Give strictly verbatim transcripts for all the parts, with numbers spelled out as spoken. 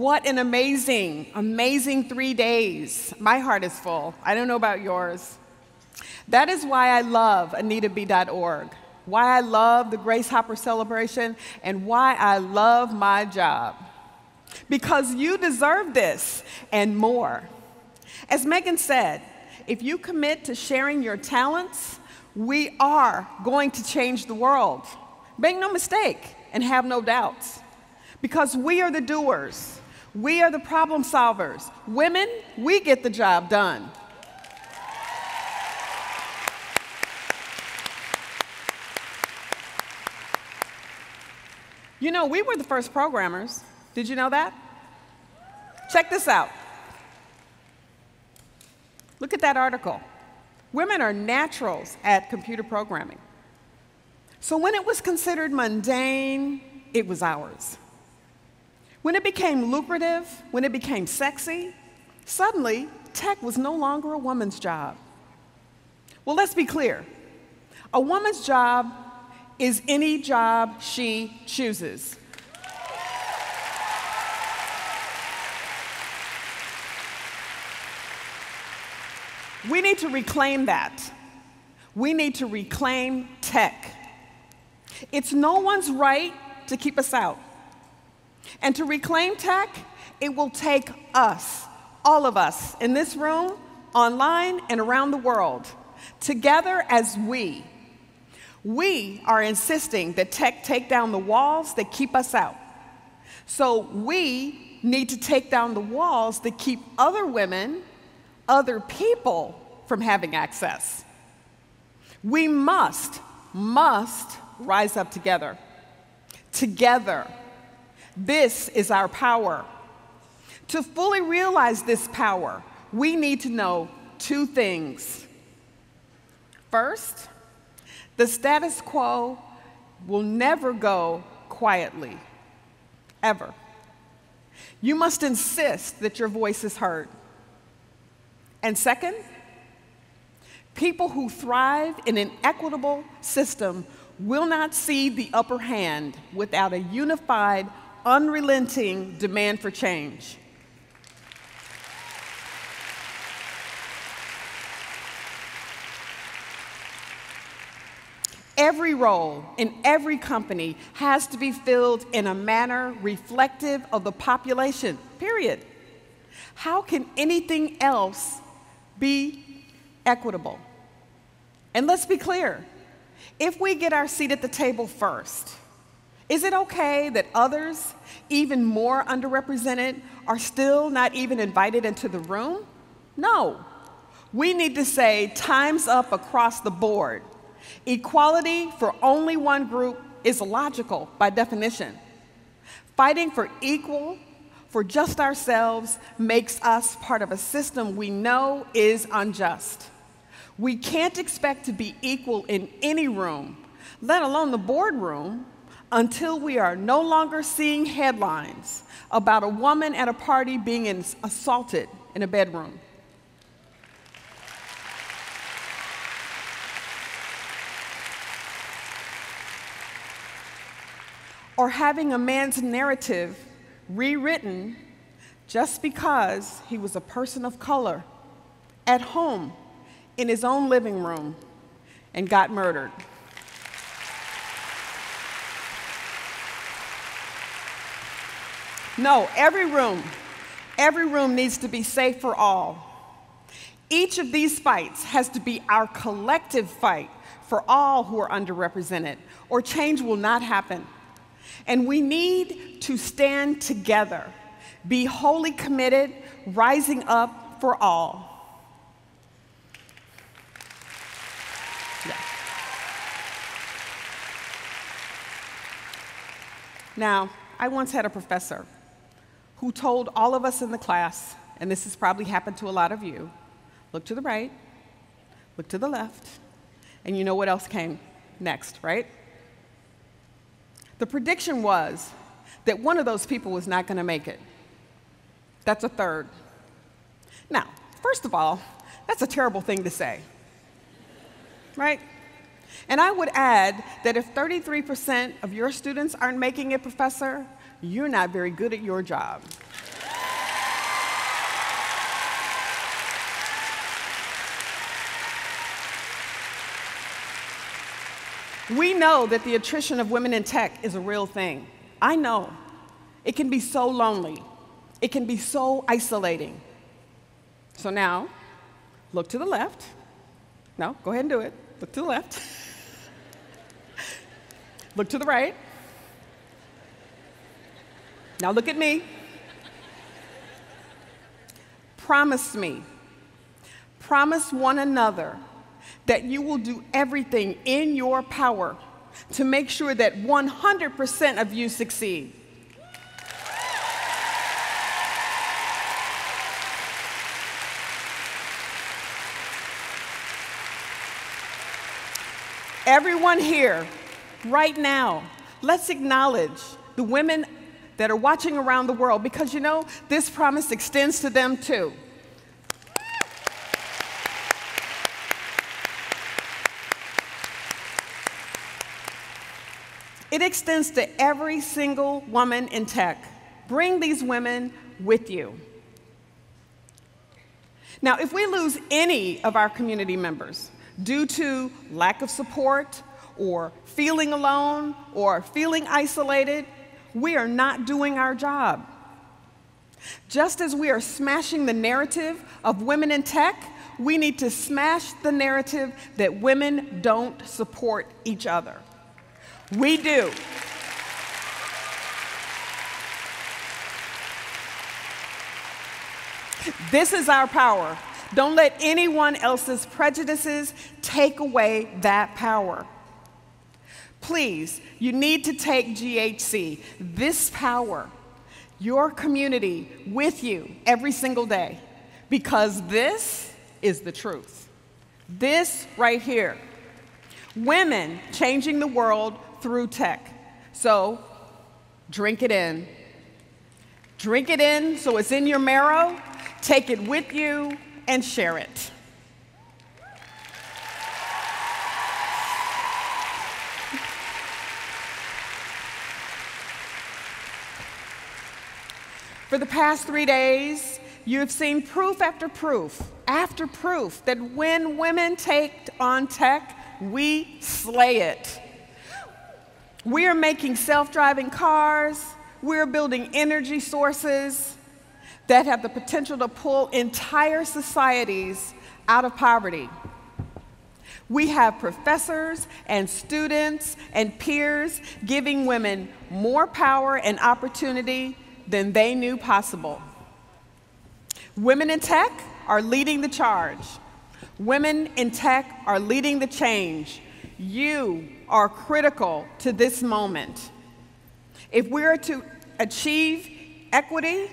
What an amazing, amazing three days. My heart is full. I don't know about yours. That is why I love Anita B dot org, why I love the Grace Hopper Celebration, and why I love my job. Because you deserve this and more. As Megan said, if you commit to sharing your talents, we are going to change the world. Make no mistake and have no doubts. Because we are the doers. We are the problem solvers. Women, we get the job done. You know, we were the first programmers. Did you know that? Check this out. Look at that article. Women are naturals at computer programming. So when it was considered mundane, it was ours. When it became lucrative, when it became sexy, suddenly tech was no longer a woman's job. Well, let's be clear. A woman's job is any job she chooses. We need to reclaim that. We need to reclaim tech. It's no one's right to keep us out. And to reclaim tech, it will take us, all of us, in this room, online, and around the world, together as we. We are insisting that tech take down the walls that keep us out. So we need to take down the walls that keep other women, other people from having access. We must, must rise up together. Together. This is our power. To fully realize this power, we need to know two things. First, the status quo will never go quietly, ever. You must insist that your voice is heard. And second, people who thrive in an equitable system will not cede the upper hand without a unified, unrelenting demand for change. Every role in every company has to be filled in a manner reflective of the population, period. How can anything else be equitable? And let's be clear, if we get our seat at the table first, is it okay that others, even more underrepresented, are still not even invited into the room? No. We need to say, time's up across the board. Equality for only one group is illogical by definition. Fighting for equal, for just ourselves, makes us part of a system we know is unjust. We can't expect to be equal in any room, let alone the boardroom, until we are no longer seeing headlines about a woman at a party being assaulted in a bedroom. Or having a man's narrative rewritten just because he was a person of color at home in his own living room and got murdered. No, every room, every room needs to be safe for all. Each of these fights has to be our collective fight for all who are underrepresented, or change will not happen. And we need to stand together, be wholly committed, rising up for all. Yeah. Now, I once had a professor who told all of us in the class, and this has probably happened to a lot of you, look to the right, look to the left, and you know what else came next, right? The prediction was that one of those people was not going to make it. That's a third. Now, first of all, that's a terrible thing to say, right? And I would add that if thirty-three percent of your students aren't making it, Professor, you're not very good at your job. We know that the attrition of women in tech is a real thing. I know. It can be so lonely. It can be so isolating. So now, look to the left. No, go ahead and do it. Look to the left. Look to the right. Now look at me. Promise me. Promise one another that you will do everything in your power to make sure that one hundred percent of you succeed. Everyone here, right now, let's acknowledge the women that are watching around the world, because you know, this promise extends to them too. It extends to every single woman in tech. Bring these women with you. Now, if we lose any of our community members due to lack of support, or feeling alone, or feeling isolated, we are not doing our job. Just as we are smashing the narrative of women in tech, we need to smash the narrative that women don't support each other. We do. This is our power. Don't let anyone else's prejudices take away that power. Please, you need to take G H C, this power, your community, with you every single day, because this is the truth. This right here. Women changing the world through tech. So, drink it in. Drink it in so it's in your marrow, take it with you, and share it. For the past three days, you have seen proof after proof after proof that when women take on tech, we slay it. We are making self-driving cars. We are building energy sources that have the potential to pull entire societies out of poverty. We have professors and students and peers giving women more power and opportunity than they knew possible. Women in tech are leading the charge. Women in tech are leading the change. You are critical to this moment. If we are to achieve equity,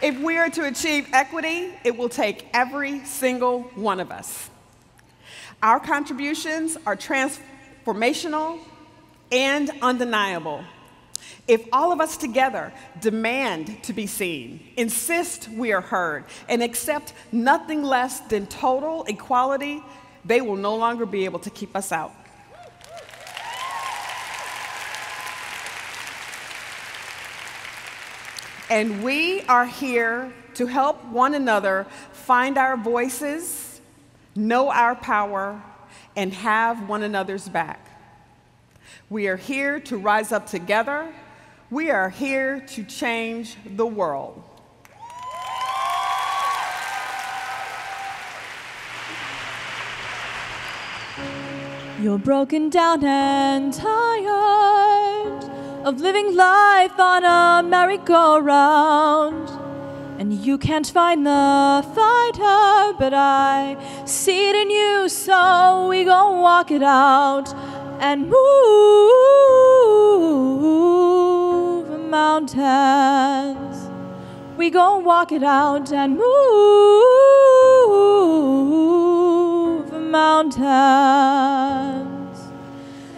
if we are to achieve equity, it will take every single one of us. Our contributions are transformational and undeniable. If all of us together demand to be seen, insist we are heard, and accept nothing less than total equality, they will no longer be able to keep us out. And we are here to help one another find our voices, know our power, and have one another's back. We are here to rise up together. We are here to change the world. You're broken down and tired of living life on a merry-go-round. And you can't find the fighter, but I see it in you, so we gon' walk it out and move mountains. We gon' walk it out and move mountains.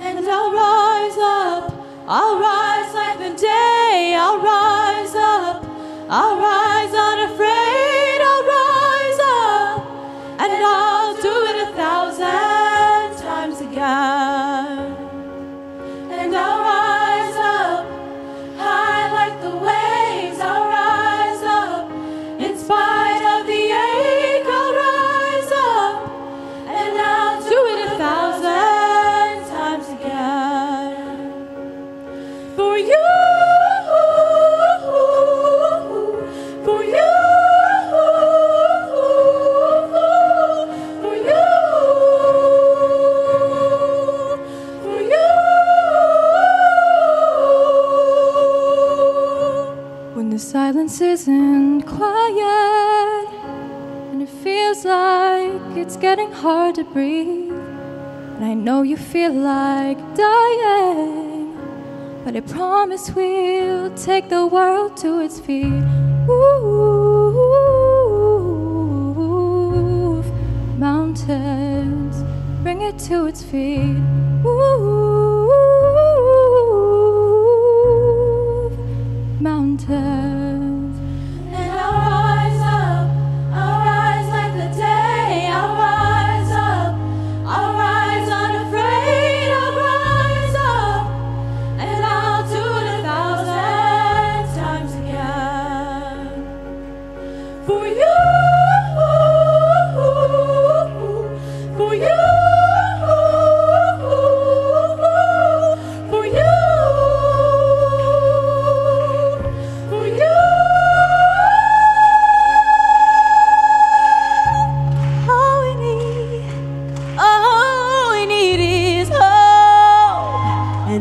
And I'll rise up, I'll rise like the day, I'll rise up, I'll rise unafraid, I'll rise up, and I'll do it a thousand times again. And I'll rise it's getting hard to breathe, and I know you feel like dying, but I promise we'll take the world to its feet. Move mountains, bring it to its feet. Move mountains. And I'll rise up, I'll rise like the day. I'll rise up, I'll rise unafraid. I'll rise up, and I'll do it a thousand times again. For you, for you.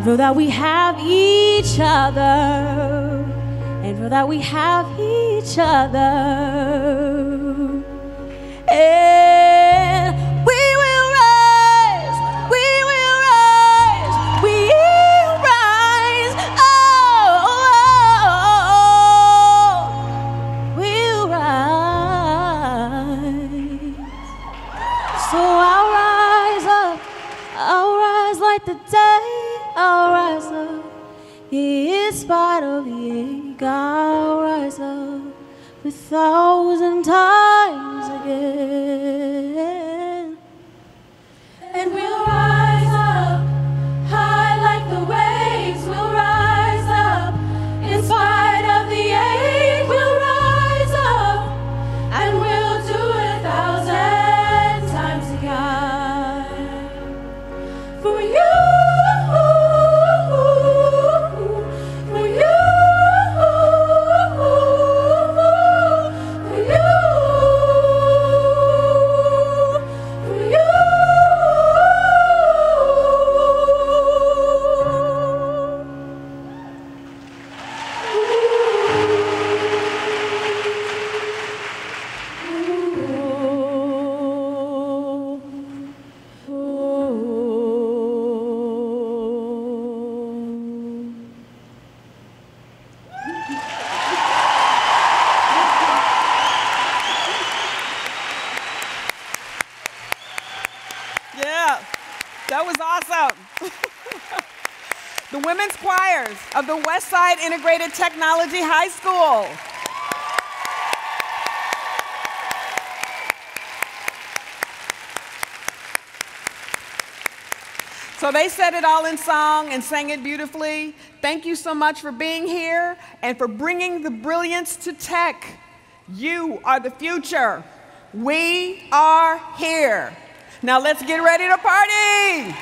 For that we have each other, and for that we have each other, and we will rise, we will rise, we will rise, oh, oh, oh, oh. We'll rise. So I'll rise up, I'll rise like the day. I'll rise up, in spite of the ache. I'll rise up a thousand times again. And we'll rise up, high like the waves. We'll rise up, in spite of the ache. We'll rise up, and we'll do it a thousand times again. For you. Of the Westside Integrated Technology High School. So they said it all in song and sang it beautifully. Thank you so much for being here and for bringing the brilliance to tech. You are the future. We are here. Now let's get ready to party.